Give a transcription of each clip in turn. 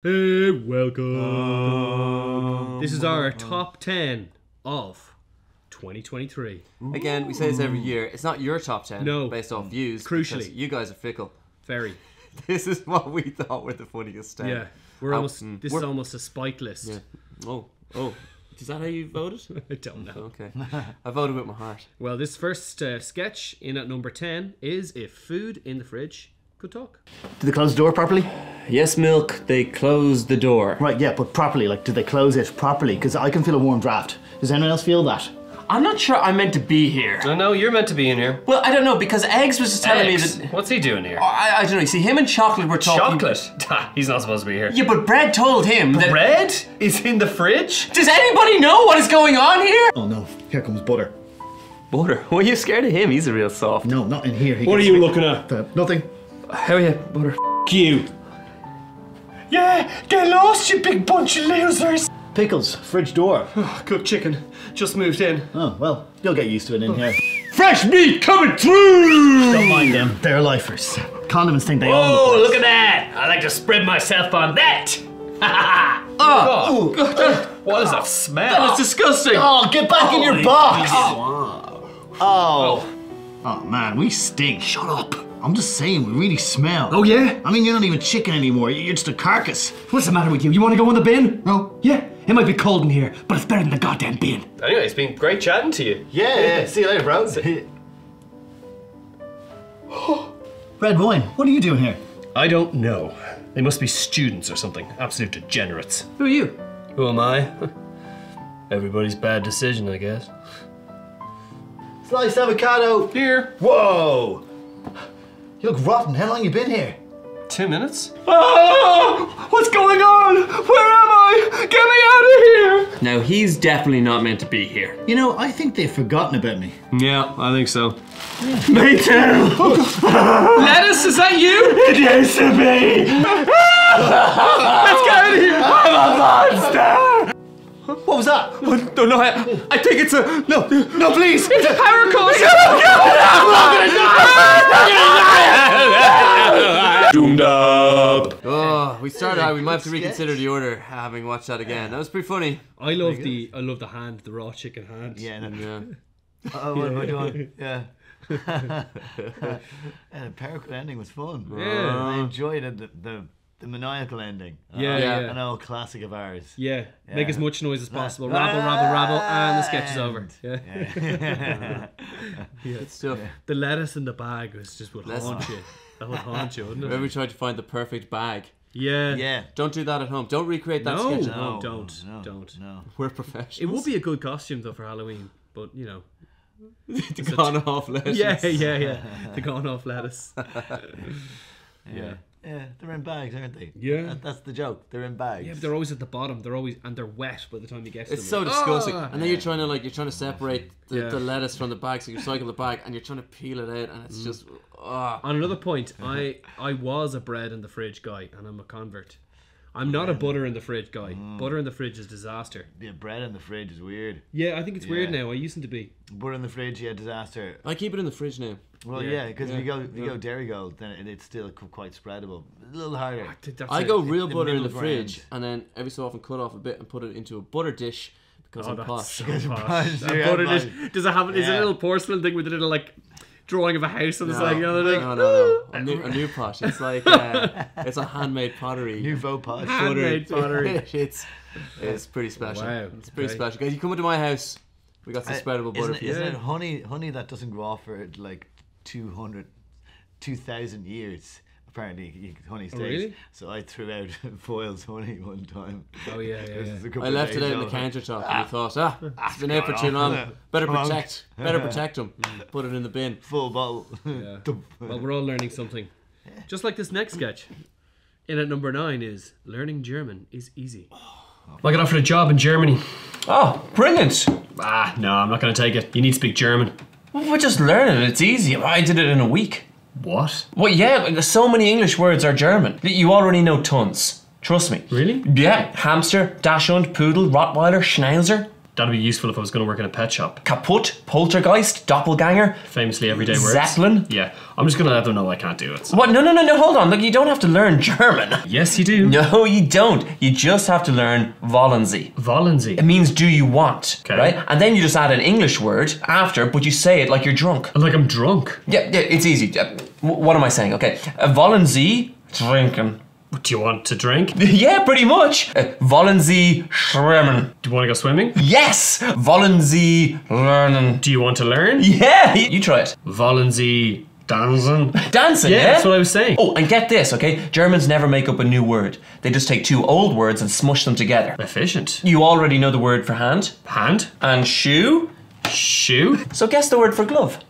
Hey, welcome. This is our top 10 of 2023. Again, we say this every year. It's not your top 10 based off views. Crucially. You guys are fickle. Very. This is what we thought were the funniest 10. Yeah. We're almost, this is almost a spike list. Yeah. Oh. Is that how you voted? I don't know. Okay. I voted with my heart. Well, this first sketch in at number 10 is If Food in the Fridge Could Talk. Did they close the door properly? Yes, Milk, they closed the door. Right, yeah, but properly. Like, did they close it properly? Because I can feel a warm draft. Does anyone else feel that? I'm not sure I'm meant to be here. No, you're meant to be in here. Well, I don't know, because Eggs was just telling me that... What's he doing here? I don't know. You see, him and Chocolate were talking... Chocolate? He's not supposed to be here. Yeah, but Bread told him that... Bread is in the fridge? Does anybody know what is going on here? Oh, no. Here comes Butter. Butter? Well, you're scared of him. He's a real soft. No, not in here. He what are you looking at? Nothing. How are you, Butter? F*** you. Yeah, get lost, you big bunch of losers. Pickles, fridge door. Oh, cooked chicken, just moved in. Oh, well, you'll get used to it in here. Fresh meat coming through! Don't mind them, they're lifers. Condiments think they own the place. Look at that! I like to spread myself on that! What is that smell? That is disgusting! Oh, get back in your box! Oh, man, we stink. Shut up. I'm just saying, we really smell. Oh, yeah? I mean, you're not even chicken anymore. You're just a carcass. What's the matter with you? You want to go in the bin? No. Yeah, it might be cold in here, but it's better than the goddamn bin. Anyway, it's been great chatting to you. Yeah. See you later, bro. Red wine, what are you doing here? I don't know. They must be students or something. Absolute degenerates. Who are you? Who am I? Everybody's bad decision, I guess. Sliced avocado. Here. Whoa! You look rotten. How long you been here? 2 minutes. Oh, what's going on? Where am I? Get me out of here! Now, he's definitely not meant to be here. You know, I think they've forgotten about me. Yeah, I think so. Me too! Lettuce, is that you? It used to be! Let's get out of here! I'm a monster! What was that? Oh, no, I think it's a... No, please! It's a power course! I'm not gonna die! Doomed up! Oh, we started out, we might have to reconsider the order, having watched that again. That was pretty funny. I love the hand, the raw chicken hand. Yeah. Oh, what am I doing? Yeah. The powerful ending was fun. Yeah. I enjoyed it, the maniacal ending. Yeah. An old classic of ours. Yeah. Make as much noise as possible. Rabble, and the sketch is over. Yeah. Good stuff. Yeah. The lettuce in the bag was just would haunt you. That would haunt you, wouldn't it? Remember we tried to find the perfect bag. Yeah. Don't do that at home. Don't recreate that sketch at home. No, don't. We're professionals. It would be a good costume, though, for Halloween. But, you know... the gone-off lettuce. Yeah. The gone-off lettuce. Yeah. Yeah, they're in bags, aren't they? Yeah. That's the joke. They're in bags. Yeah, but they're always at the bottom. They're wet by the time you get to them. It's so disgusting. And then you're trying to separate the lettuce from the bag, so you recycle the bag and you're trying to peel it out and it's just On another point, I was a bread in the fridge guy and I'm a convert. I'm not a butter in the fridge guy. Butter in the fridge is disaster. Yeah, bread in the fridge is weird. Yeah, I think it's weird now. I used to be. Butter in the fridge, yeah, disaster. I keep it in the fridge now. Well, yeah, because if you go Dairy Gold, then it's still quite spreadable. A little harder. I go real butter in the fridge, and then every so often cut off a bit and put it into a butter dish because I'm posh. So posh. Butter dish. Does it have? Is it a little porcelain thing with a little drawing of a house on the side? No. A new pot. It's it's a handmade pottery. Nouveau pot. Handmade pottery. It's pretty special. Wow. It's pretty special. Guys, you come into my house. We got some spreadable butter. Isn't it honey that doesn't grow off for 2,000 years. Apparently, honey stays. Oh, really? So I threw out Foyle's honey one time. Oh, yeah. I left it out on the countertop and I thought, it's been out for too long. Better protect them. Put it in the bin. Full bottle. Yeah. Well, we're all learning something. Just like this next sketch. In at number 9 is, learning German is easy. I got offered a job in Germany. Oh, brilliant. No, I'm not going to take it. You need to speak German. Well, we're just learning it. It's easy. I did it in a week. What? Well, yeah, so many English words are German. You already know tons. Trust me. Really? Yeah. Hamster, Dachshund, Poodle, Rottweiler, Schnauzer. That'd be useful if I was going to work in a pet shop. Kaput, poltergeist, doppelganger. Famously everyday words. Zeppelin. Yeah, I'm just going to let them know I can't do it. So. What? No, no, no, no, hold on. Look, you don't have to learn German. Yes, you do. No, you don't. You just have to learn wollen Sie. Wollen Sie. It means do you want, okay. Right? And then you just add an English word after, but you say it like you're drunk. Like I'm drunk? Yeah, yeah, it's easy. What am I saying? Okay, wollen Sie trinken. Do you want to drink? Yeah, pretty much. Wollen Sie schwimmen? Do you want to go swimming? Yes! Wollen Sie lernen? Do you want to learn? Yeah! You try it. Wollen Sie dansen? Dancing, yeah? That's what I was saying. Oh, and get this, okay? Germans never make up a new word. They just take two old words and smush them together. Efficient. You already know the word for hand. Hand. And shoe. Shoe. So guess the word for glove.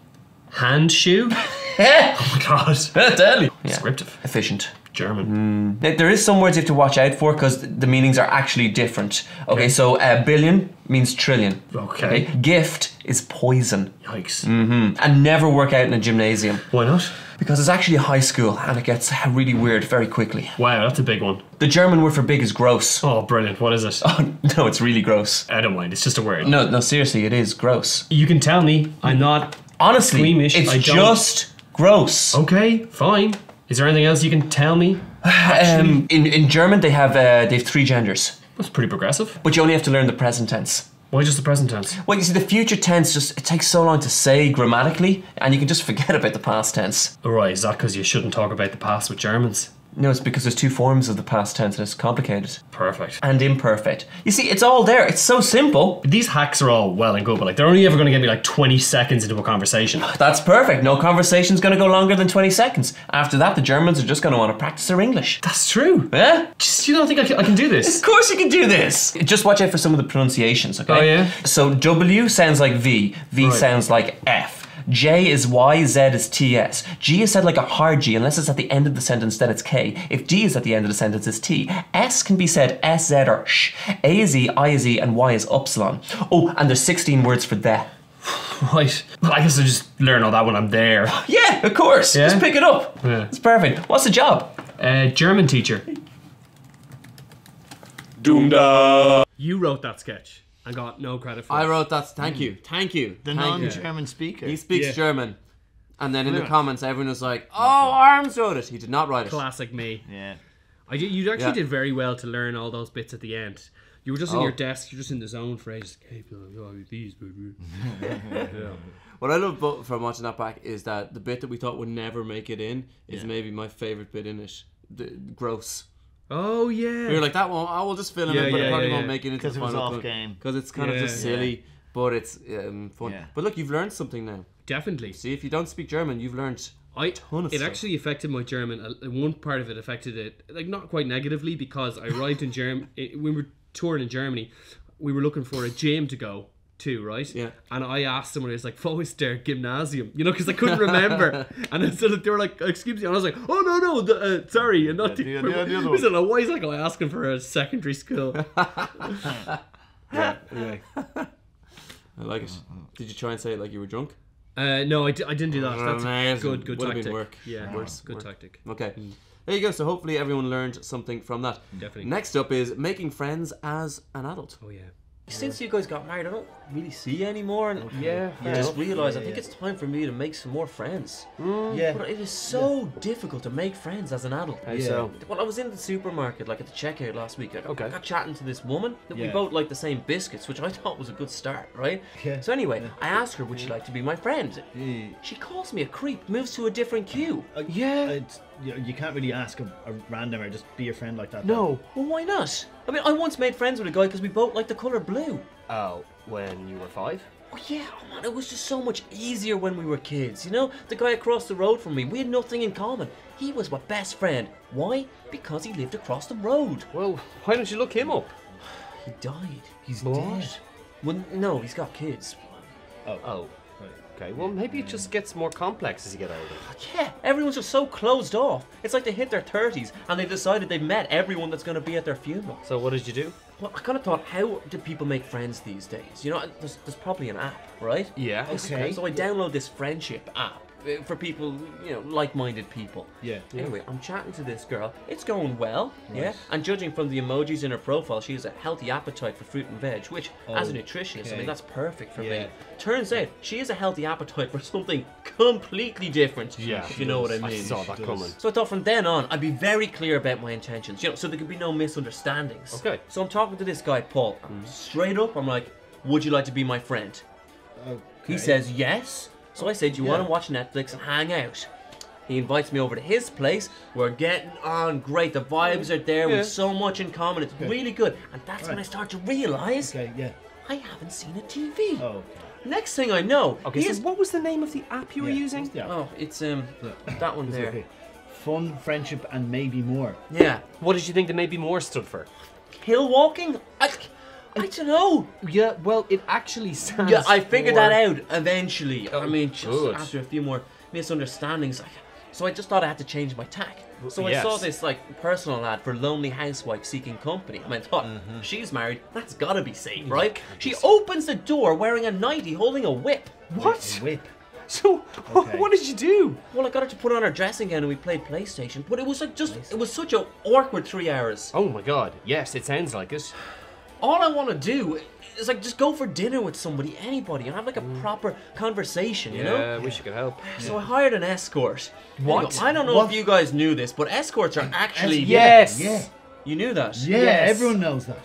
Hand shoe. Oh my God. That's early. Descriptive. Efficient. German. Mm. There is some words you have to watch out for because the meanings are actually different. Okay. So billion means trillion. Okay. Gift is poison. Yikes. Mm-hmm. And never work out in a gymnasium. Why not? Because it's actually a high school and it gets really weird very quickly. Wow, that's a big one. The German word for big is gross. Oh, brilliant. What is it? Oh, no, it's really gross. I don't mind. It's just a word. No, no, seriously, it is gross. You can tell me. I'm not honestly squeamish. It's just gross. Okay, fine. Is there anything else you can tell me? In German, they have 3 genders. That's pretty progressive. But you only have to learn the present tense. Why just the present tense? Well, you see, the future tense just, it takes so long to say grammatically, and you can just forget about the past tense. All right, is that because you shouldn't talk about the past with Germans? No, it's because there's 2 forms of the past tense and it's complicated. Perfect. And imperfect. You see, it's all there. It's so simple. These hacks are all well and good, but like they're only ever going to get me like 20 seconds into a conversation. That's perfect. No conversation's going to go longer than 20 seconds. After that, the Germans are just going to want to practice their English. That's true. Yeah? Just, you don't think I can do this? Of course you can do this. Just watch out for some of the pronunciations, okay? Oh, yeah? So W sounds like V. V right. Sounds like F. J is Y, Z is TS. G is said like a hard G, unless it's at the end of the sentence, then it's K. If D is at the end of the sentence, it's T. S can be said S, Z, or SH. A is E, I is E, and Y is upsilon. Oh, and there's 16 words for the. Right. Well, I guess I'll just learn all that when I'm there. Yeah, of course. Yeah? Just pick it up. Yeah. It's perfect. What's the job? German teacher. Doomda. You wrote that sketch. I got no credit for it. I wrote that. Thank you. The non-German speaker. He speaks German. And then in the comments, everyone was like, oh, Arms wrote it. He did not write it. Classic me. Yeah. You actually did very well to learn all those bits at the end. You were just in your desk. You're just in the zone for ages. What I love from watching that back is that the bit that we thought would never make it in is maybe my favorite bit in it. The gross. Oh yeah. We were like that one. I will just film it, but it probably won't make it into the final off game because it's kind of just silly, but it's fun. Yeah. But look, you've learned something now. Definitely. See, if you don't speak German, you've learned a ton of stuff. It actually affected my German. One part of it affected it, like not quite negatively, because I arrived in Germany. When we were touring in Germany, we were looking for a gym to go to, right? Yeah. And I asked someone, I was like, "Wo ist der Gymnasium?" You know, because I couldn't remember. And so they were like, "Excuse me," and I was like, "Oh no, no, the, sorry." And not the other one. Why is that guy asking for a secondary school? Anyway. I like it. Did you try and say it like you were drunk? No, I didn't do that. That's good tactic. Been work. Yeah, good tactic. Okay. Mm. There you go. So hopefully everyone learned something from that. Definitely. Next up is making friends as an adult. Oh yeah. Since you guys got married, I don't really see you anymore, and I just realised I think it's time for me to make some more friends. But it is so difficult to make friends as an adult. So, well, I was in the supermarket, like at the checkout last week. I got chatting to this woman that we both liked the same biscuits, which I thought was a good start, right? So anyway, I asked her, would she like to be my friend? She calls me a creep, moves to a different queue. You can't really ask a randomer, just be your friend like that. No, well, why not? I mean, I once made friends with a guy because we both liked the colour blue. Oh, when you were 5? Oh yeah, oh man, it was just so much easier when we were kids, you know? The guy across the road from me, we had nothing in common. He was my best friend. Why? Because he lived across the road. Well, why don't you look him up? He died. He's dead. Well, no, he's got kids. Oh. Okay, well maybe it just gets more complex as you get older. Yeah, everyone's just so closed off. It's like they hit their 30s and they decided they've met everyone that's going to be at their funeral. So what did you do? Well, I kind of thought, how do people make friends these days? You know, there's probably an app, right? Yeah. Okay. So I download this friendship app. for people, you know, like-minded people. Yeah. Anyway, I'm chatting to this girl. It's going well. Nice. Yeah. And judging from the emojis in her profile, she has a healthy appetite for fruit and veg, which, as a nutritionist, I mean, that's perfect for me. Turns out she has a healthy appetite for something completely different. Yeah. If you know what I mean. I saw that coming. So I thought from then on, I'd be very clear about my intentions. You know, so there could be no misunderstandings. Okay. So I'm talking to this guy, Paul. I'm straight up, I'm like, would you like to be my friend? Okay. He says yes. So I said, you want to watch Netflix and hang out? He invites me over to his place. We're getting on great. The vibes are there. We've so much in common. It's really good. And that's when I start to realise I haven't seen a TV. Oh. Next thing I know, so what was the name of the app you were using? Yeah. Oh, it's that one there. Okay. Fun, friendship, and maybe more. Yeah. What did you think the maybe more stood for? Hill walking? I don't know. Yeah, well, it actually sounds. Yeah, I figured that out eventually. Oh, I mean, just after a few more misunderstandings, so I just thought I had to change my tack. So I saw this like personal ad for lonely housewife seeking company. I mean, I thought she's married. That's gotta be safe, right? She opens the door wearing a nightie, holding a whip. What? A whip. So what did you do? Well, I got her to put on her dressing gown and we played PlayStation. But it was like it was such an awkward 3 hours. Oh my God! Yes, it sounds like it. All I want to do is like just go for dinner with somebody, anybody, and have like a proper conversation, you know? Yeah, I wish you could help. So I hired an escort. What? Anyway, I don't know if you guys knew this, but escorts are actually... Yes! Yeah. You knew that? Yeah, everyone knows that.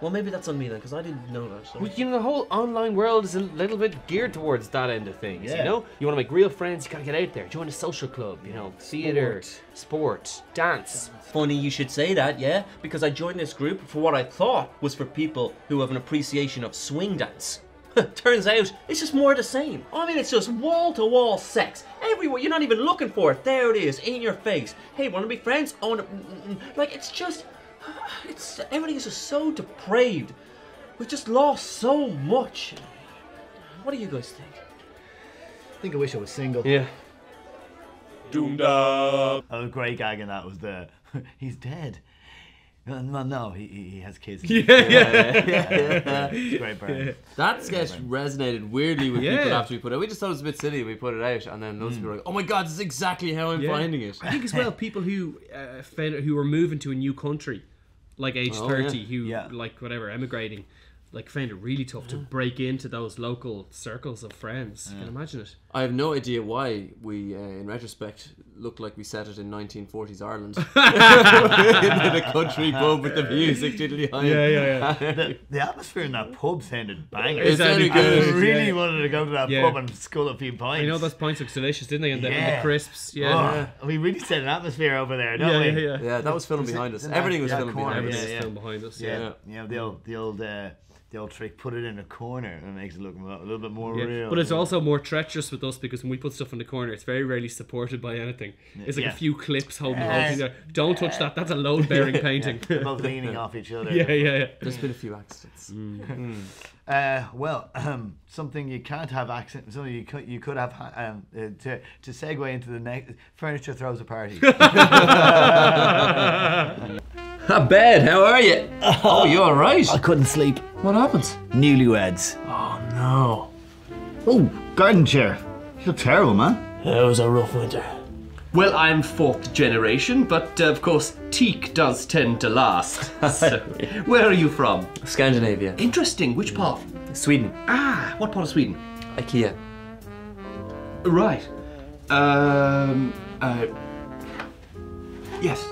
Well, maybe that's on me then, because I didn't know that. So. Well, you know, the whole online world is a little bit geared towards that end of things, you know? You want to make real friends, you got to get out there. Join a social club, you know, theatre, sport, dance. Funny you should say that, yeah? Because I joined this group for what I thought was for people who have an appreciation of swing dance. Turns out, it's just more of the same. I mean, it's just wall-to-wall sex. Everywhere, you're not even looking for it. There it is, in your face. Hey, want to be friends? Oh, like, it's just... It's, everything is just so depraved. We've just lost so much. What do you guys think? I think I wish I was single. Yeah. Doomed up. Oh, great gag in that was the he's dead. No, he has kids. Yeah. Great burn. Yeah. That sketch resonated weirdly with people after we put it. We just thought it was a bit silly. We put it out, and then those people were like, "Oh my God, this is exactly how I'm finding it." I think as well, people who are moving to a new country, like age 30, who like whatever emigrating, like found it really tough to break into those local circles of friends. I can imagine it. I have no idea why we, in retrospect, looked like we set it in 1940s Ireland. In a country pub with the music, diddly high. Yeah. The atmosphere in that pub sounded bangers. It sounded good. I really wanted to go to that pub and scull a few pints. I know those pints look delicious, didn't they? And the crisps. Yeah. Oh, we really set an atmosphere over there, don't we? Yeah, that was filmed behind us. Everything was filmed behind us. Everything was filmed behind us. Yeah, the old trick, put it in a corner, and it makes it look a little bit more real. But it's also more treacherous with us because when we put stuff in the corner, it's very rarely supported by anything. It's like a few clips holding there. Don't touch that, that's a load bearing painting. They're both leaning off each other. Yeah. There's been a few accidents. Well, something you can't have accidents, something you could have to segue into the next, furniture throws a party. Abed, how are you? Oh, you all right? I couldn't sleep. What happened? Newlyweds. Oh, no. Oh, garden chair. You look terrible, man. It was a rough winter. Well, I'm fourth generation, but of course, teak does tend to last. So, where are you from? Scandinavia. Interesting. Which part? Sweden. Ah, what part of Sweden? IKEA. Right. Yes.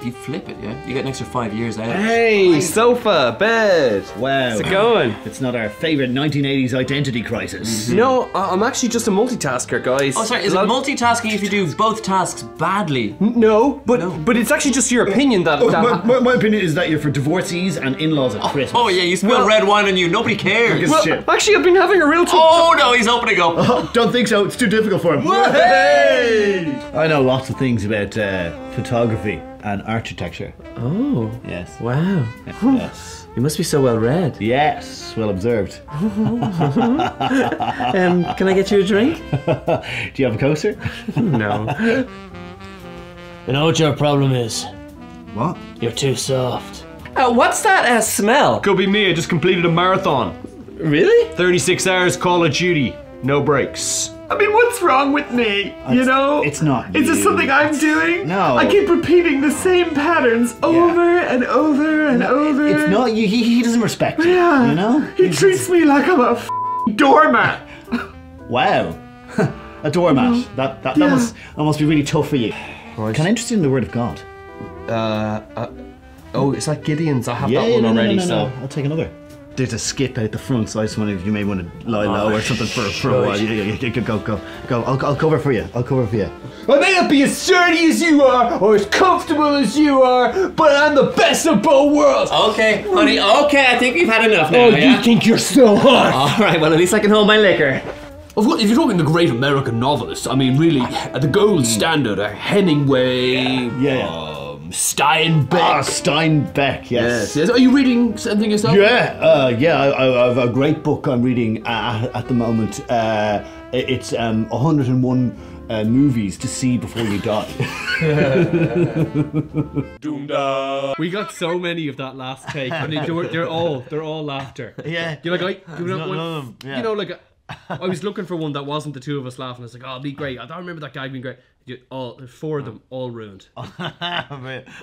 You flip it, yeah? You get an extra 5 years out. Hey, sofa, bed. Wow. How's it going? It's not our favourite 1980s identity crisis. No, I'm actually just a multitasker, guys. Oh, sorry, is it multitasking if you do both tasks badly? No, but it's actually just your opinion that... my opinion is that you're for divorcees and in-laws at Christmas. Oh yeah, you spill red wine on you, nobody cares. Well, actually, I've been having a real time... Oh no, he's opening up. Oh, don't think so, it's too difficult for him. Hey! I know lots of things about photography. And architecture. Oh. Yes. Wow. Yes. You must be so well read. Yes, well observed. Can I get you a drink? Do you have a coaster? No. You know what your problem is? What? You're too soft. What's that smell? Could be me, I just completed a marathon. Really? 36 hours Call of Duty, no breaks. I mean, what's wrong with me? You know? It's not you. Is this something I'm doing? No. I keep repeating the same patterns over and over and over. It's not you. He doesn't respect you, you know? He treats me like I'm a f***ing doormat. Wow. A doormat. You know? That must be really tough for you. Right. Kind of interested in the word of God. Oh, it's like Gideon's. I have that one already, so... I'll take another. There's a skip out the front, so I just wonder if you may want to lie low or something for a while. Go. I'll cover for you. I may not be as sturdy as you are, or as comfortable as you are, but I'm the best of both worlds. Okay, honey. Okay, I think we've had enough now. Oh, you think you're so hot? All right. Well, at least I can hold my liquor. If you're talking the great American novelists, I mean, really, at the gold standard are Hemingway. Steinbeck. Ah, Steinbeck, yes. Are you reading something yourself? Yeah, I have a great book I'm reading at the moment. It's 101 movies to see before you die. We got so many of that last take. I mean, they're all laughter. Yeah. You're like, you know, like, I was looking for one that wasn't the two of us laughing. It's like, oh, it'd be great. I don't remember that guy being great. Four of them, all ruined. I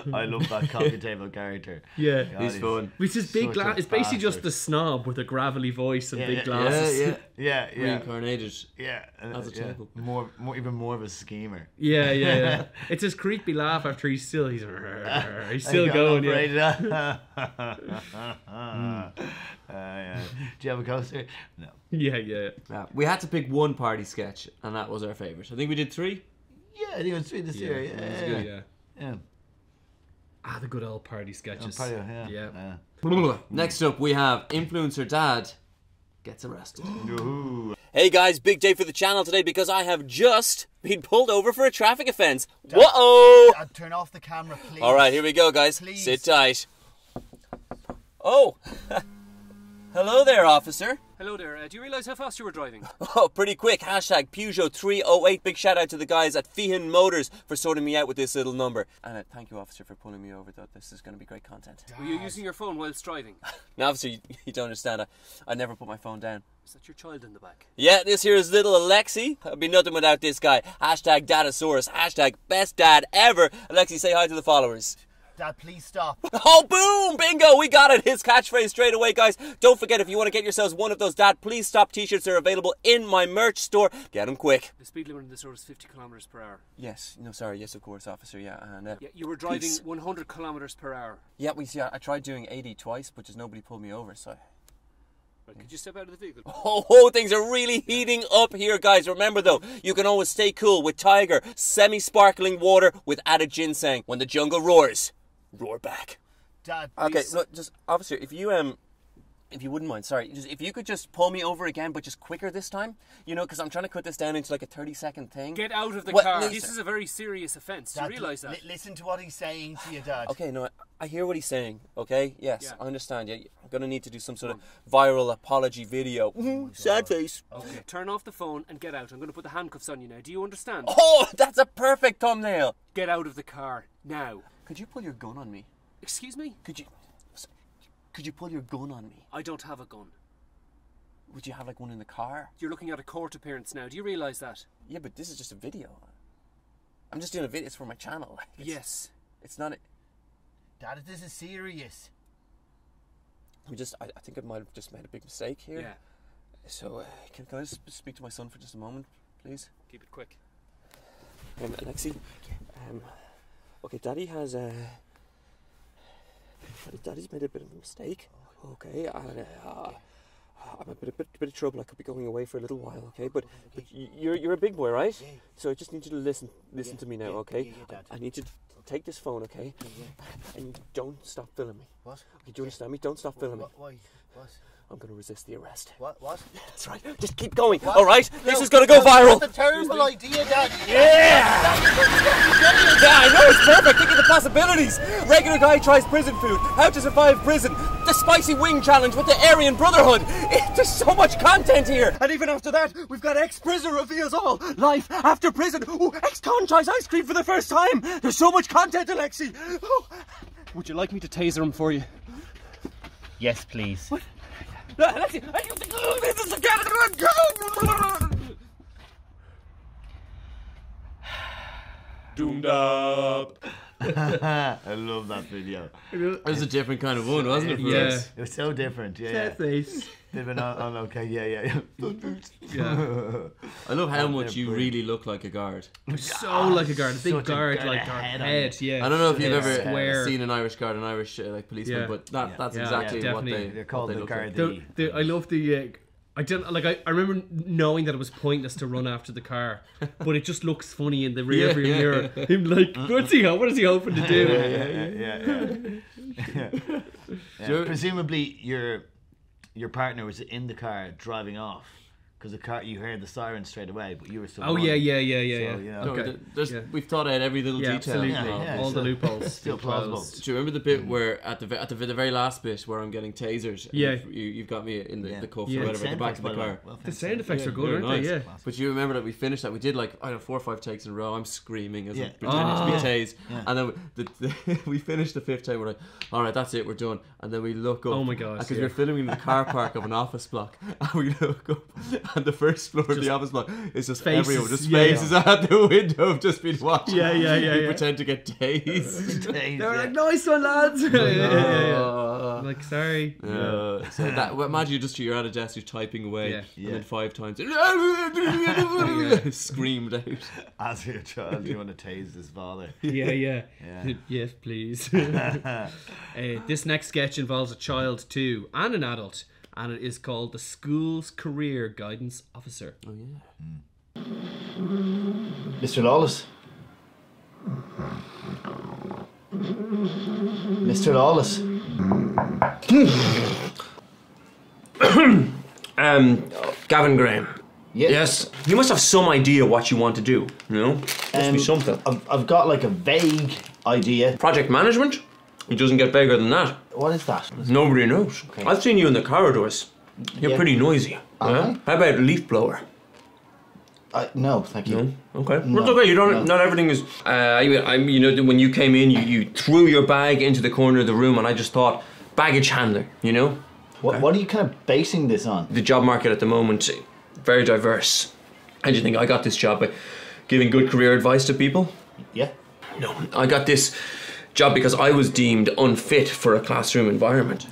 love that coffee table character. Yeah, God, he's fun. It's just big glasses. It's basically just the snob with a gravelly voice and big glasses. Yeah. Reincarnated. Yeah, as a child. Even more of a schemer. Yeah. It's his creepy laugh after he's still going. Yeah. Do you have a coaster? No. Yeah. We had to pick one party sketch, and that was our favorite. I think we did three. Yeah, I think it was sweet this year. Yeah. Ah, the good old party sketches. Next up, we have Influencer Dad Gets Arrested. Hey guys, big day for the channel today because I have just been pulled over for a traffic offence. Whoa! Dad, turn off the camera, please. All right, here we go, guys. Please. Sit tight. Oh. Hello there, officer. Hello there. Do you realise how fast you were driving? Oh, pretty quick. Hashtag Peugeot 308. Big shout out to the guys at Feehan Motors for sorting me out with this little number. And thank you, officer, for pulling me over, though. This is going to be great content. Dad. Were you using your phone whilst driving? No, officer, you don't understand. I never put my phone down. Is that your child in the back? Yeah, this here is little Alexi. I'd be nothing without this guy. Hashtag Dadasaurus. Hashtag best dad ever. Alexi, say hi to the followers. Dad, please stop. Oh, boom! Bingo! We got it! His catchphrase straight away, guys. Don't forget, if you want to get yourselves one of those Dad, Please Stop t-shirts, they're available in my merch store. Get them quick. The speed limit in this road is 50 kilometers per hour. Yes. No, sorry. Yes, of course, officer. Yeah, and... you were driving 100 kilometers per hour. Yeah, I tried doing 80 twice, but just nobody pulled me over, so... But could you step out of the vehicle? Oh, things are really heating up here, guys. Remember, though, you can always stay cool with Tiger, semi-sparkling water with added ginseng. When the jungle roars... roar back. Dad, please. Okay, look, just, officer, if you wouldn't mind, sorry, if you could just pull me over again, but just quicker this time, you know, because I'm trying to cut this down into like a 30-second thing. Get out of the car. No, this is a very serious offence. Do you realise that? Listen to what he's saying to you, Dad. Okay, no, I hear what he's saying, okay? Yes, yeah. I understand. Yeah, I'm going to need to do some sort of viral apology video. Sad face. Okay, turn off the phone and get out. I'm going to put the handcuffs on you now. Do you understand? Oh, that's a perfect thumbnail. Get out of the car now. Could you pull your gun on me? Excuse me? Could you pull your gun on me? I don't have a gun. Would you have like one in the car? You're looking at a court appearance now. Do you realise that? Yeah, but this is just a video. I'm just doing a video. It's for my channel. Yes. It's not... Dad, this is serious. I think I might have just made a big mistake here. Yeah. So, can I just speak to my son for just a moment, please? Keep it quick. Alexi? Okay, Daddy has Daddy's made a bit of a mistake. Okay, I'm in a bit of trouble. I could be going away for a little while. Okay, but you're a big boy, right? Yeah. So I just need you to listen to me now. Okay, I need you to take this phone. Okay, and don't stop filming me. What? Okay, do you understand me? Don't stop filming me. Why? What? I'm going to resist the arrest. What? That's right. Just keep going. What? All right? No, this is going to go viral. That's a terrible idea, Daddy. Yeah, I know. It's perfect. Think of the possibilities. Regular guy tries prison food. How to survive prison. The spicy wing challenge with the Aryan Brotherhood. There's so much content here. And even after that, we've got ex-prison reveals all. Life after prison. Ooh, ex-con tries ice cream for the first time. There's so much content, Alexi. Oh. Would you like me to taser him for you? Yes, please. What? No, Alexi, this is tuned up. I love that video. It was a different kind of one, wasn't it? Yes. Yeah. It was so different. Yeah. They've been on okay. Yeah. I love how much you really look like a guard. So like a guard. I think guard like head. Yeah. I don't know if you've ever seen an Irish guard, an Irish like policeman, but that's exactly what they're called. What they the guard. I love the. I didn't like. I remember knowing that it was pointless to run after the car, but it just looks funny in the rear view mirror. Him like, what is he hoping to do? So, presumably, your partner was in the car driving off because the car. You heard the siren straight away, but you were still. So, you know, we've thought out every little detail. All the loopholes. Still plausible. Do you remember the bit where at the very last bit where I'm getting tasered? Yeah. You've got me in the cuff or whatever at the back of the car. The sound effects are good, aren't they? Yeah. But you remember that we finished that. We did like I don't know 4 or 5 takes in a row. I'm screaming as I'm pretending to be tased, and then we finished the 5th time. We're like, all right, that's it. We're done. And then we look up. Oh my god. Because we're filming in the car park of an office block, and we look up. And the first floor of the office block is just faces, everyone. Just faces out the window have just been watching. You pretend to get tased. They're like, nice one, lads. Like, sorry. So that, imagine you're at a desk, you're typing away, and then 5 times screamed out. As your child, do you want to tase this father? Yes, please. This next sketch involves a child too, and an adult. And it is called The School's Career Guidance Officer. Oh, yeah. Mr. Lawless. Mr. Lawless. Gavin Graham. Yes. You must have some idea what you want to do, you know? Must be something. I've got like a vague idea. Project management? It doesn't get bigger than that. What is that? Nobody knows. Okay. I've seen you in the corridors. You're pretty noisy. Yeah? How about a leaf blower? No, thank you. No? Okay. No. It's okay. You don't. No. Not everything is. You know, when you came in, you threw your bag into the corner of the room, and I just thought baggage handler. You know. What are you kind of basing this on? The job market at the moment, very diverse. How do you think I got this job by giving good career advice to people? Yeah. No, I got this job because I was deemed unfit for a classroom environment.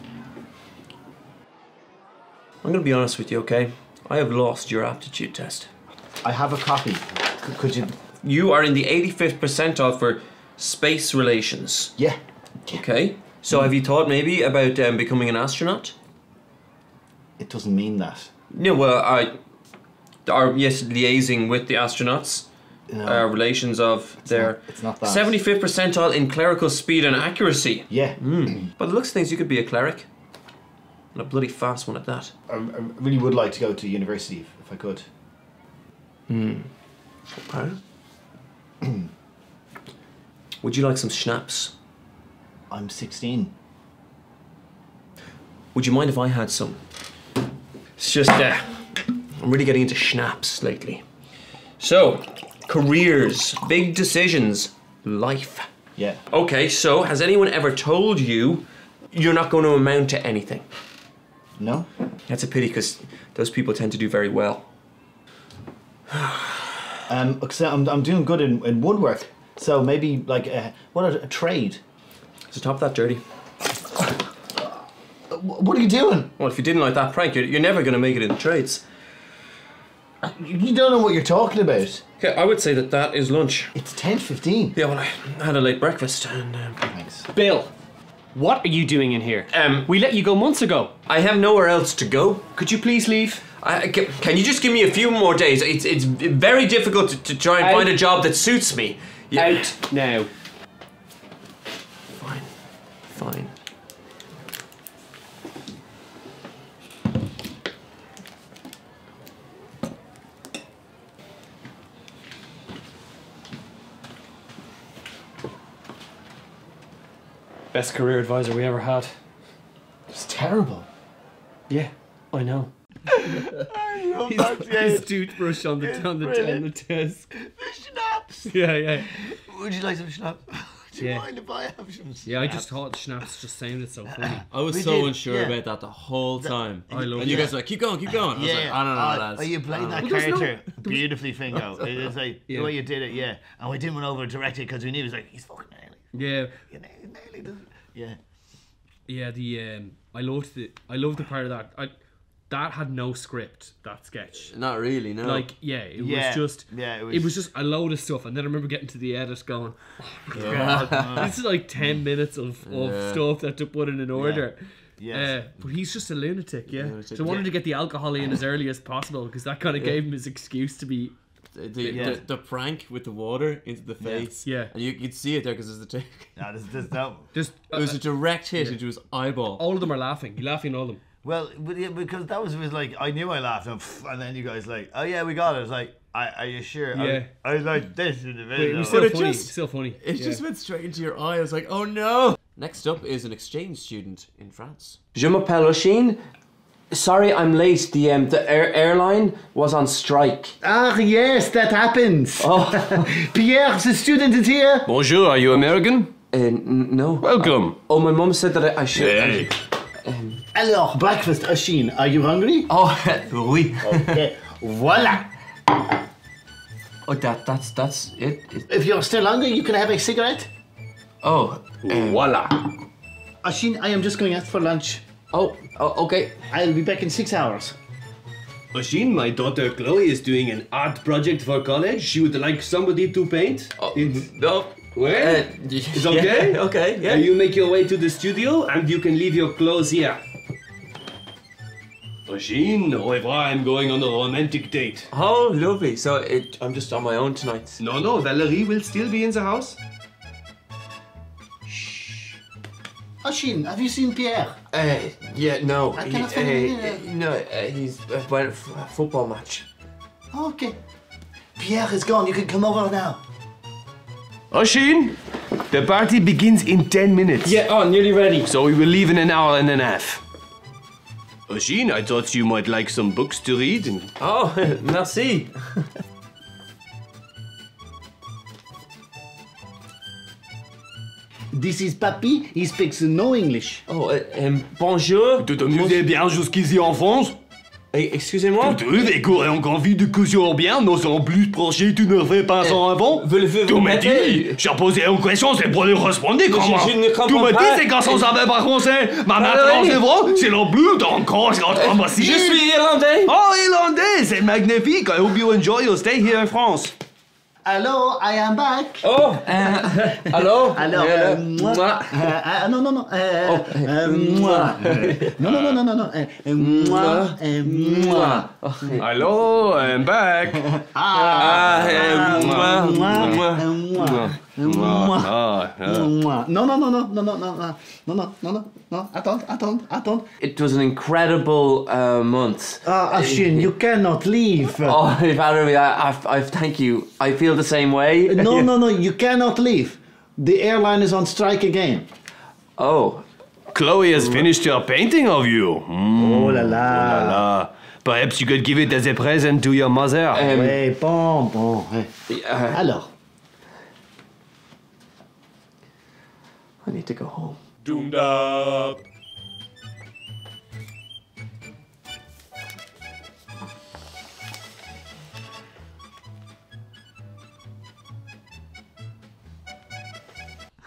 I'm going to be honest with you, okay? I have lost your aptitude test. I have a copy. Could you? You are in the 85th percentile for space relations. Yeah. Okay. So have you thought maybe about becoming an astronaut? It doesn't mean that. No, well, yes, liaising with the astronauts. No. Relations of it's not that. 75th percentile in clerical speed and accuracy. Yeah. By the looks of things, you could be a cleric. And a bloody fast one at that. I really would like to go to university if I could. Okay. Would you like some schnapps? I'm 16. Would you mind if I had some? It's just, I'm really getting into schnapps lately. So, careers, big decisions, life. Yeah. Okay, so has anyone ever told you you're not going to amount to anything? No. That's a pity because those people tend to do very well. I'm doing good in woodwork, so maybe like a trade. So top that dirty. What are you doing? Well, if you didn't like that prank, you're never going to make it in the trades. You don't know what you're talking about. Okay, I would say that is lunch. It's 10:15. Yeah, well, I had a late breakfast and... Thanks. Bill, what are you doing in here? We let you go months ago. I have nowhere else to go. Could you please leave? Can you just give me a few more days? It's very difficult to try and find a job that suits me. Yeah. Out now. Fine. Best career advisor we ever had. It's terrible. Yeah, I know. I love his toothbrush on the desk. The schnapps. Yeah. Would you like some schnapps? Do you mind if I have some schnapps? Yeah, I just thought schnapps just sounded so funny. I was unsure about that the whole time. I love it. And you guys were like, keep going, keep going. I was like, I don't know, lads. Well, you played that character beautifully, Fingo. It is like the way you did it, And we didn't went over directly because we knew he was like, he's fucking early. Yeah. You nearly does it. Yeah. Yeah, the I loved the part of that. That had no script, that sketch. Not really, no. Like, it was just... Yeah, it was just a load of stuff. And then I remember getting to the edit going, God, this is like 10 minutes of stuff that to put in an order. Yes. But he's just a lunatic, lunatic. So I wanted to get the alcohol in as early as possible because that kind of gave him his excuse to be... The prank with the water into the face. Yeah. And you'd see it there because there's the take. No, it was a direct hit into his eyeball. All of them are laughing. You're laughing at all of them. Well, because that was like, I knew I laughed, and then you guys like, oh yeah, we got it. I was like, are you sure? Yeah. I was like, this in the video. It's still funny. It just went straight into your eye. I was like, oh no. Next up is an exchange student in France. Je m'appelle Oisin. Sorry, I'm late. The airline was on strike. Ah, yes, that happens. Oh. Pierre, the student is here. Bonjour, are you American? No. Welcome. Oh, my mum said that I should. Hey. Alors, breakfast, Oisin, are you hungry? Oh, oui. Okay, voila. Oh, that's it. If you're still hungry, you can have a cigarette. Oh, voila. Oisin, I am just going out for lunch. Oh, okay. I'll be back in 6 hours. Oisin, my daughter Chloe is doing an art project for college. She would like somebody to paint. Oh, no. Well, it's okay? Yeah, okay, yeah. You make your way to the studio and you can leave your clothes here. Oisin, au revoir, I'm going on a romantic date. Oh, lovely. So I'm just on my own tonight. No, Valerie will still be in the house. Shh. Oisin, have you seen Pierre? No. I cannot find him. He's by a football match. Oh, okay. Pierre is gone, you can come over now. Oisin, the party begins in 10 minutes. Yeah, nearly ready. So we will leave in an hour and a half. Oisin, I thought you might like some books to read. Oh, merci. This is Papi, he speaks no English. Oh, bonjour. Tout amusez bien jusqu'ici en France? Excusez-moi? Tous les cours et encore vu de couture bien, nous en plus proches, tu ne fais pas sans avant? Tu me dis, j'ai posé une question, c'est pour lui répondre, comment? Tu me dis, c'est quand on savait pas français, ma maîtresse de voix, c'est le plus d'encore, c'est en Je suis irlandais! Oh, irlandais, c'est magnifique, I hope you enjoy your stay here in France. Hello, I am back. Oh, hello. No. Moi. No. Moi. Hello, I'm back. No. Attends. It was an incredible month. Oisin, you cannot leave. Oh, Valerie, I thank you. I feel the same way. No, you cannot leave. The airline is on strike again. Oh. Chloe has finished her painting of you. Oh la la. Perhaps you could give it as a present to your mother. Oui, bon. Alors. I need to go home. Doomed up.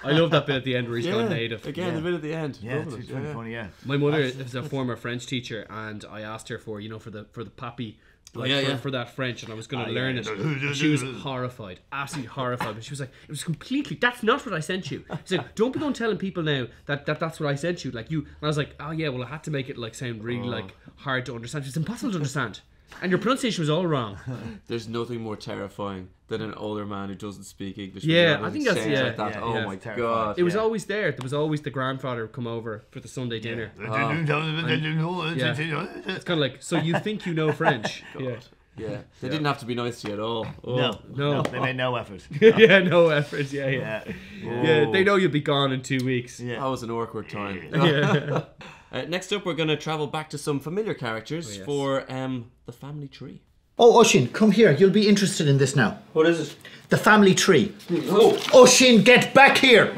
I love that bit at the end where he's gone native. Again, the bit at the end. Yeah, it's really funny, My mother is a former French teacher, and I asked her for the papi. Like for that French, and I was going to learn it. And she was horrified, absolutely horrified. But she was like, "It was completely. That's not what I sent you." She's like, "Don't be going telling people now that that's what I sent you." Like you, and I was like, "Oh yeah, well I had to make it like sound really like hard to understand. It's impossible to understand, and your pronunciation was all wrong." There's nothing more terrifying than an older man who doesn't speak English. Yeah, I think that's like that. Oh my god, it was always there. There was always the grandfather who come over for the Sunday dinner. It's kind of like, so you think you know French? They didn't have to be nice to you at all. Oh. No, they made no effort. Yeah, they know you'll be gone in 2 weeks. Yeah. That was an awkward time. Next up, we're going to travel back to some familiar characters for the family tree. Oh, Oisin, come here. You'll be interested in this now. What is it? The family tree. Oh. Oisin, get back here!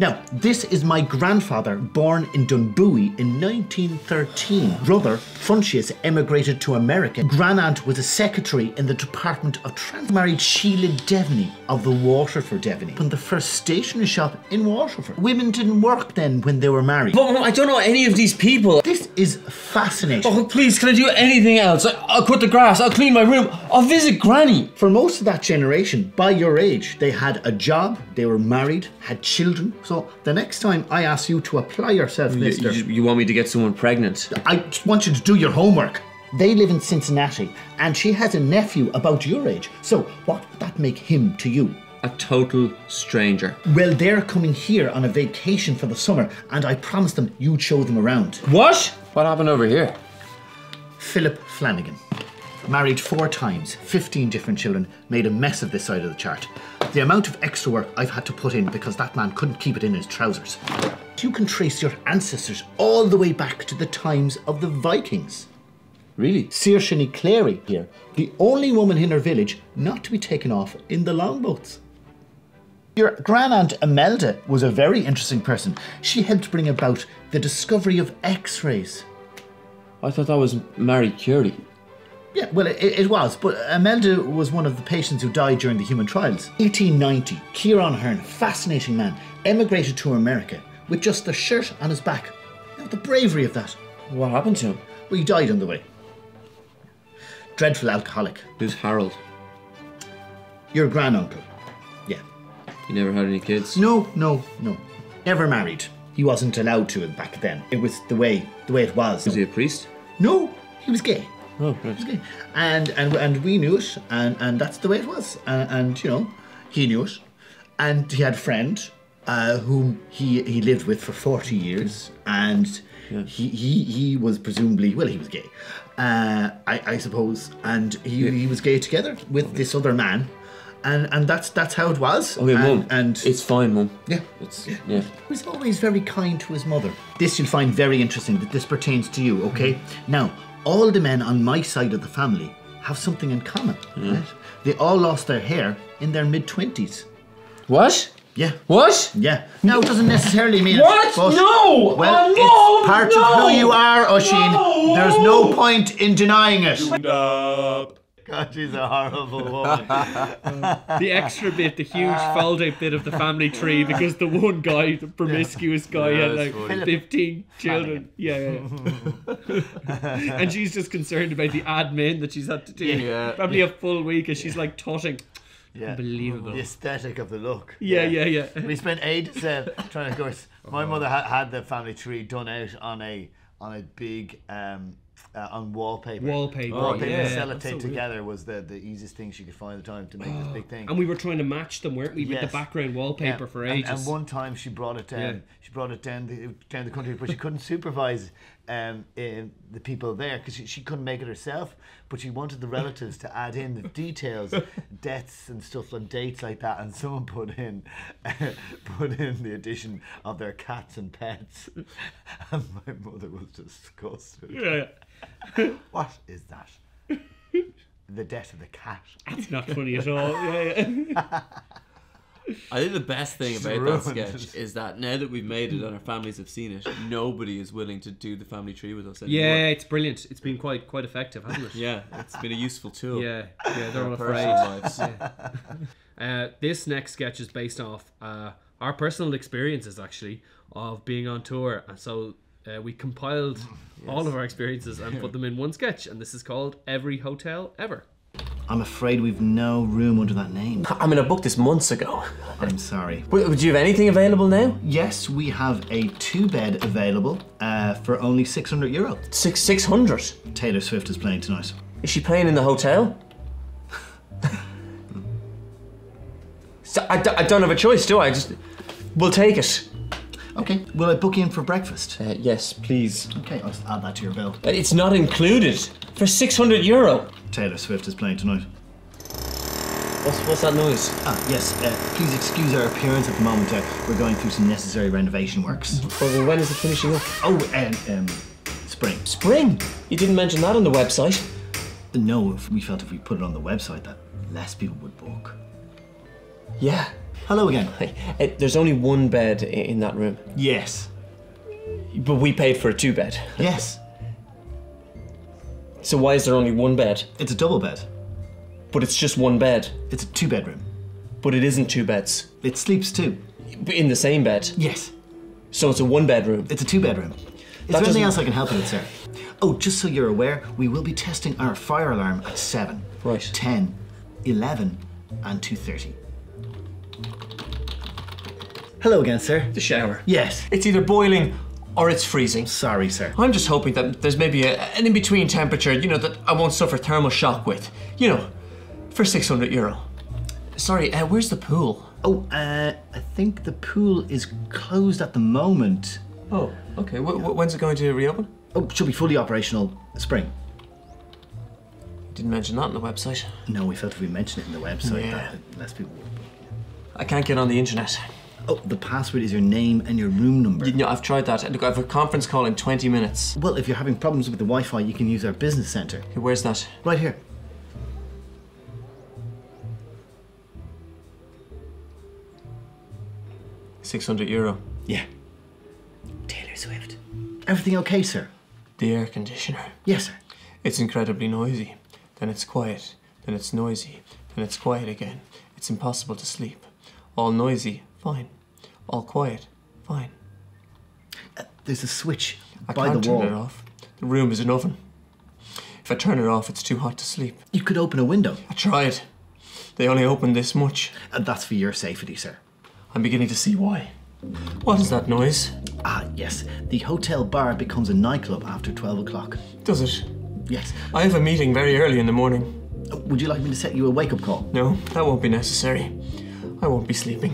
Now, this is my grandfather, born in Dunbuy in 1913. Brother, Funchius, emigrated to America. Granaunt was a secretary in the Department of Transport. Married Sheila Devney of the Waterford Devney. Opened the first stationery shop in Waterford. Women didn't work then when they were married. But I don't know any of these people. This is fascinating. Oh, please, can I do anything else? I'll cut the grass, I'll clean my room, I'll visit Granny. For most of that generation, by your age, they had a job, they were married, had children. So the next time I ask you to apply yourself, mister... You want me to get someone pregnant? I just want you to do your homework. They live in Cincinnati, and she has a nephew about your age. So what would that make him to you? A total stranger. Well, they're coming here on a vacation for the summer, and I promised them you'd show them around. What? What happened over here? Philip Flanagan. Married 4 times, 15 different children, made a mess of this side of the chart. The amount of extra work I've had to put in because that man couldn't keep it in his trousers. You can trace your ancestors all the way back to the times of the Vikings. Really? Siobhán O'Clery here, the only woman in her village not to be taken off in the longboats. Your grandaunt Imelda was a very interesting person. She helped bring about the discovery of X-rays. I thought that was Marie Curie. Yeah, well, it was, but Imelda was one of the patients who died during the human trials. 1890, Kieran Hearn, fascinating man, emigrated to America with just the shirt on his back. Now, the bravery of that. What happened to him? Well, he died on the way. Dreadful alcoholic. Who's Harold? Your granduncle, yeah. He never had any kids? No. Never married. He wasn't allowed to back then. It was the way it was. Was he a priest? No, he was gay. Oh, right. Okay. And we knew it, and that's the way it was. And you know, he knew it, and he had a friend whom he lived with for 40 years, and yeah. he was presumably, well, he was gay, I suppose, and he was gay together with this other man, and that's how it was. Okay, Mum. And it's fine, Mum. Yeah. Yeah. He was always very kind to his mother. This you'll find very interesting. That this pertains to you. Okay. Now. All the men on my side of the family have something in common. Mm. Right? They all lost their hair in their mid-20s. What? Yeah. What? Yeah. Now, it doesn't necessarily mean... What? No! Well, no! It's part of who you are, Oisin. No! There's no point in denying it. Stop. God, she's a horrible woman. The extra bit, the huge fold-out bit of the family tree, because the one guy, the promiscuous guy, had like 15 children. Yeah. And she's just concerned about the admin that she's had to do. Yeah. Probably a full week, and she's like totting. Yeah. Unbelievable. The aesthetic of the look. Yeah. We spent ages trying to, of course, my mother had the family tree done out on a big... on wallpaper. Wallpaper sellotaped together was the easiest thing she could find at the time to make this big thing. And we were trying to match them, weren't we, with the background wallpaper for ages. And one time she brought it down. She brought it down the country, but she couldn't supervise the people there because she couldn't make it herself. But she wanted the relatives to add in the details, deaths and stuff and dates like that. And someone put in the addition of their cats and pets. And my mother was disgusted. Yeah. What is that? The death of the cat. That's not funny at all. Yeah. I think the best thing about that sketch is that now that we've made it and our families have seen it, nobody is willing to do the family tree with us anymore. Yeah, it's brilliant. It's been quite effective, hasn't it? Yeah, it's been a useful tool. Yeah, they're all afraid. Yeah. This next sketch is based off our personal experiences, actually, of being on tour. And so we compiled all of our experiences and put them in one sketch, and this is called Every Hotel Ever. I'm afraid we've no room under that name. I mean, I booked this months ago. I'm sorry. Would you have anything available now? Yes, we have a 2-bed available for only €600. 600? Taylor Swift is playing tonight. Is she playing in the hotel? So I don't have a choice, do I? We'll take it. Okay, will I book you in for breakfast? Yes, please. Okay, I'll just add that to your bill. It's not included for €600. Taylor Swift is playing tonight. What's that noise? Yes, please excuse our appearance at the moment. We're going through some necessary renovation works. Well, when is it finishing up? Oh, spring. Spring? You didn't mention that on the website. know if we felt if we put it on the website that less people would book. Yeah. Hello again. There's only one bed in that room. Yes. But we paid for a two bed. Yes. So why is there only one bed? It's a double bed. But it's just one bed. It's a two bedroom. But it isn't two beds. It sleeps two. In the same bed? Yes. So it's a one bedroom. It's a two bedroom. Is there anything else I can help you with, sir? Oh, just so you're aware, we will be testing our fire alarm at 7, right. 10, 11 and 2:30. Hello again, sir. The shower. Yes. It's either boiling or it's freezing. Sorry, sir. I'm just hoping that there's maybe an in-between temperature, you know, that I won't suffer thermal shock with. You know, for €600. Sorry, where's the pool? Oh, I think the pool is closed at the moment. Oh, okay. When's it going to reopen? Oh, it should be fully operational spring. Didn't mention that on the website. No, we felt if we mentioned it in the website, yeah, that less people would. I can't get on the internet. Oh, the password is your name and your room number. You know, I've tried that. Look, I have a conference call in 20 minutes. Well, if you're having problems with the Wi-Fi, you can use our business centre. Okay, where's that? Right here. €600. Yeah. Taylor Swift. Everything okay, sir? The air conditioner. Yes, sir. It's incredibly noisy. Then it's quiet. Then it's noisy. Then it's quiet again. It's impossible to sleep. All noisy, fine. All quiet, fine. There's a switch by the wall. I can't turn it off. The room is an oven. If I turn it off, it's too hot to sleep. You could open a window. I tried. They only opened this much. And that's for your safety, sir. I'm beginning to see why. What is that noise? Ah, yes. The hotel bar becomes a nightclub after 12 o'clock. Does it? Yes. I have a meeting very early in the morning. Would you like me to set you a wake-up call? No, that won't be necessary. I won't be sleeping.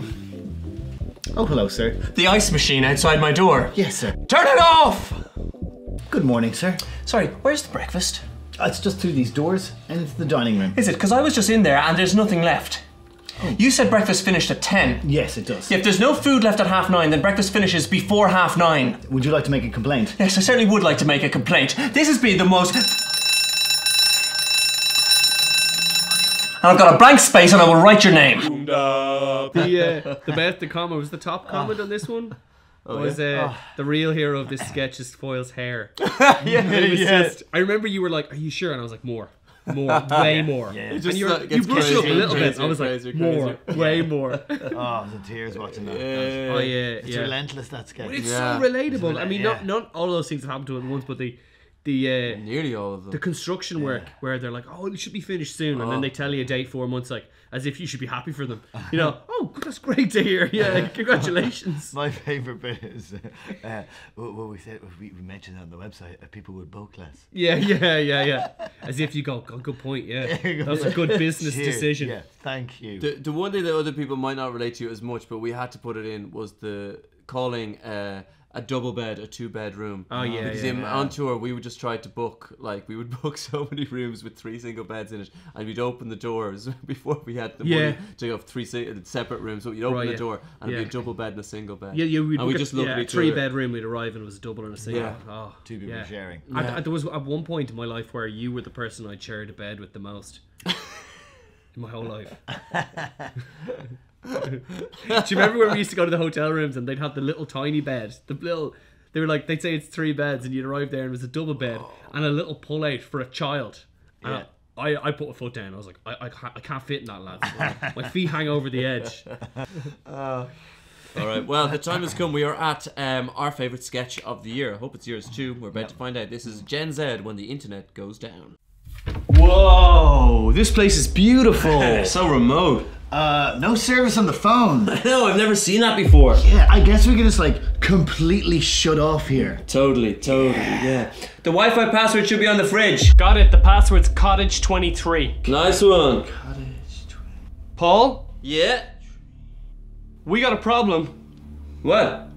Oh, hello, sir. The ice machine outside my door. Yes, sir. Turn it off! Good morning, sir. Sorry, where's the breakfast? It's just through these doors and into the dining room. Is it? Because I was just in there and there's nothing left. Oh. You said breakfast finished at 10. Yes, it does. If there's no food left at 9:30, then breakfast finishes before 9:30. Would you like to make a complaint? Yes, I certainly would like to make a complaint. This has been the most... And I've got a blank space and I will write your name. The best, the comment, was the top comment on this one? The real hero of this sketch is Foyle's hair. Just, I remember you were like, are you sure? And I was like, more. More, way more. Yeah. And just, you brushed up a little bit. I was like, more, way more. Oh, the tears watching that. Yeah. Oh yeah, it's relentless, that sketch. But it's so relatable. I mean, not all those things that happened to him once, but the nearly all of them. The construction work where they're like, oh, it should be finished soon, and then they tell you a date 4 months, like as if you should be happy for them. You know, oh, that's great to hear. Yeah, like, congratulations. My favorite bit is what we said. We mentioned on the website people would book less. Yeah. As if you go, oh, good point. Yeah, that was a good business decision. Yeah, thank you. The one thing that other people might not relate to as much, but we had to put it in, was the calling. A double bed, a two bedroom. Oh yeah. Because on tour we would just try to book, like we would book so many rooms with three single beds in it, and we'd open the doors before we had the money to have three separate rooms. So you'd open the door and it'd be a double bed and a single bed. Yeah, we'd just look at each other. Three bedroom, we'd arrive and it was a double and a single. Yeah. Oh, two people sharing. Yeah. There was at one point in my life where you were the person I shared a bed with the most in my whole life. Do you remember when we used to go to the hotel rooms and they'd have the little tiny bed, they were like, they'd say it's three beds and you'd arrive there and it was a double bed and a little pull out for a child, and I put a foot down. I was like, I can't fit in that, lad. My feet hang over the edge. Alright, well, the time has come. We are at our favourite sketch of the year. I hope it's yours too. We're about to find out. This is Gen Z, When the Internet Goes Down. Whoa, this place is beautiful. So remote. No service on the phone. No, I've never seen that before. Yeah, I guess we can just like completely shut off here. Totally, yeah. The Wi-Fi password should be on the fridge. Got it, the password's cottage23. Nice one. Cottage23. Paul? Yeah? We got a problem. What?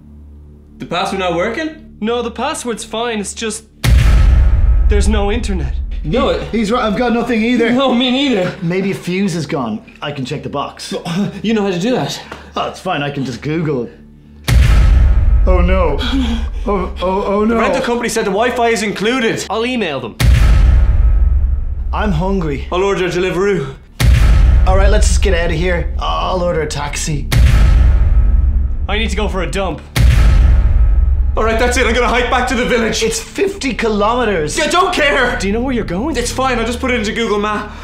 The password not working? No, the password's fine, it's just... there's no internet. No, he's right. I've got nothing either. No, me neither. Maybe a fuse is gone. I can check the box. You know how to do that. Oh, it's fine. I can just Google it. Oh no. Oh no. The rental company said the Wi-Fi is included. I'll email them. I'm hungry. I'll order Deliveroo. Alright, let's just get out of here. I'll order a taxi. I need to go for a dump. Alright, that's it. I'm gonna hike back to the village. It's 50 kilometers. I don't care! Do you know where you're going? It's fine. I just put it into Google Maps.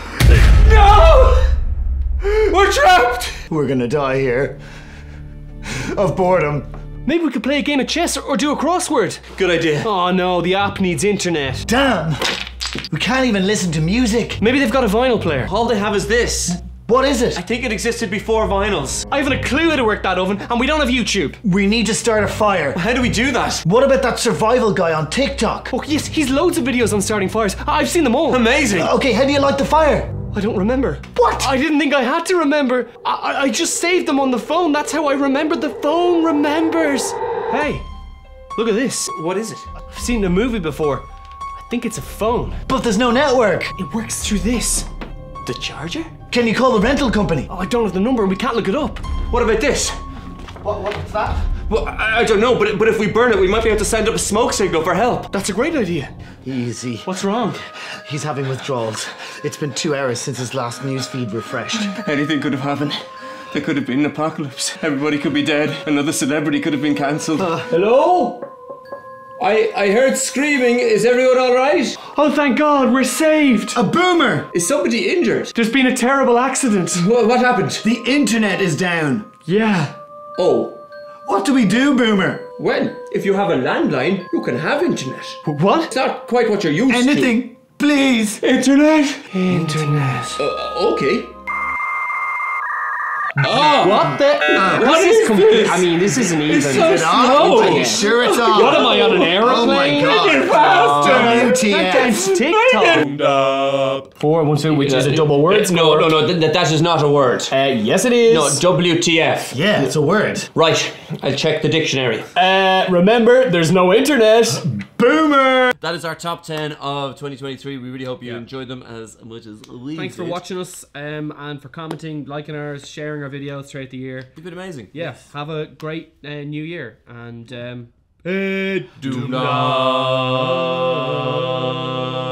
No! We're trapped! We're gonna die here. Of boredom. Maybe we could play a game of chess or do a crossword. Good idea. Oh no, the app needs internet. Damn! We can't even listen to music. Maybe they've got a vinyl player. All they have is this. What is it? I think it existed before vinyls. I haven't a clue how to work that oven, and we don't have YouTube. We need to start a fire. How do we do that? What about that survival guy on TikTok? Oh yes, he's loads of videos on starting fires. I've seen them all. Amazing. Okay, how do you light the fire? I don't remember. What? I didn't think I had to remember. I just saved them on the phone. That's how I remembered. The phone remembers. Hey, look at this. What is it? I've seen a movie before. I think it's a phone. But there's no network. It works through this. The charger? Can you call the rental company? Oh, I don't have the number and we can't look it up. What about this? What's that? Well, I don't know, but if we burn it, we might be able to send up a smoke signal for help. That's a great idea. Easy. What's wrong? He's having withdrawals. It's been 2 hours since his last newsfeed refreshed. Anything could have happened. There could have been an apocalypse. Everybody could be dead. Another celebrity could have been cancelled. Hello? I heard screaming. Is everyone all right? Oh, thank God, we're saved. A boomer. Is somebody injured? There's been a terrible accident. What happened? The internet is down. Yeah. Oh. What do we do, Boomer? Well, if you have a landline, you can have internet. What? It's not quite what you're used to. Anything, please. Internet. Internet. Okay. Oh! What the? What is this? I mean, this isn't even. It's so slow. Are you sure it's on? What am I on an aeroplane? Oh my God! Make it faster! That's TikTok. 412, which is a double word. No, that is not a word. Yes, it is. No, WTF. Yeah, it's a word. Right, I'll check the dictionary. Remember, there's no internet. Boomer! That is our top 10 of 2023. We really hope you enjoyed them as much as we did. Thanks for watching us and for commenting, liking ours, sharing our videos throughout the year. You've been amazing. Yeah. Yes. Have a great new year and do not.